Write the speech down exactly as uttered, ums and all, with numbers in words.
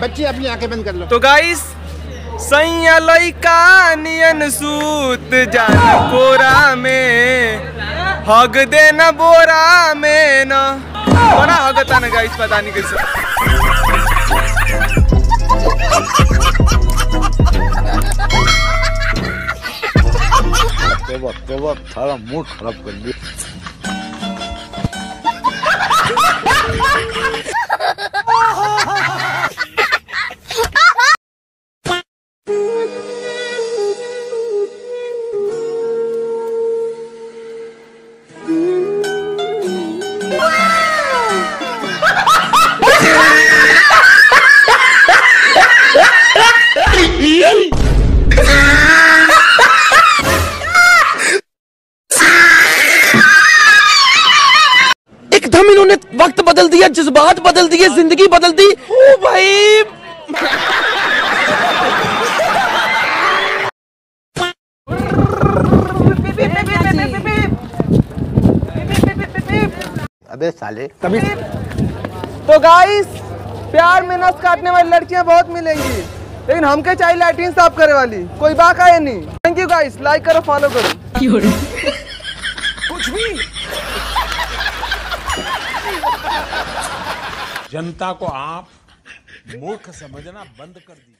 बच्चे अपनी आंखें बंद कर लो। तो गाइस सैया लइका नियन सूत जान कोरा में हग देना बोरा में ना बना हगता ना गाइस पता नहीं कैसे थारा मुंह खराब कर दिया। एकदम इन्होंने वक्त बदल दिया, जज्बात बदल दिए, जिंदगी बदल दी। ओ भाई अबे साले कभी। तो गाइस प्यार में नस काटने वाली लड़कियां बहुत मिलेंगी, लेकिन हमके चाहिए लैट्रिन साफ करे वाली। कोई बात आए नहीं। थैंक यू गाइस, लाइक करो, फॉलो करो। कुछ भी जनता को आप मूर्ख समझना बंद कर दीजिए।